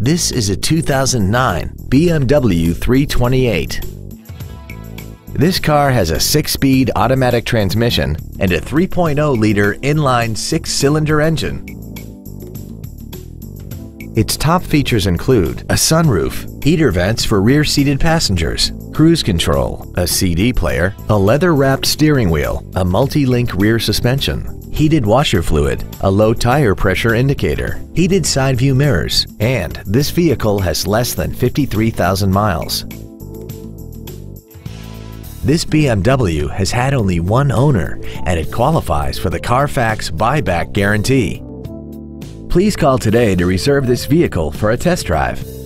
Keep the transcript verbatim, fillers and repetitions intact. This is a two thousand nine B M W three twenty-eight. This car has a six-speed automatic transmission and a three point oh liter inline six-cylinder engine. Its top features include a sunroof, heater vents for rear-seated passengers, cruise control, a C D player, a leather-wrapped steering wheel, a multi-link rear suspension, heated washer fluid, a low tire pressure indicator, heated side view mirrors, and this vehicle has less than fifty-three thousand miles. This B M W has had only one owner and it qualifies for the Carfax buyback guarantee. Please call today to reserve this vehicle for a test drive.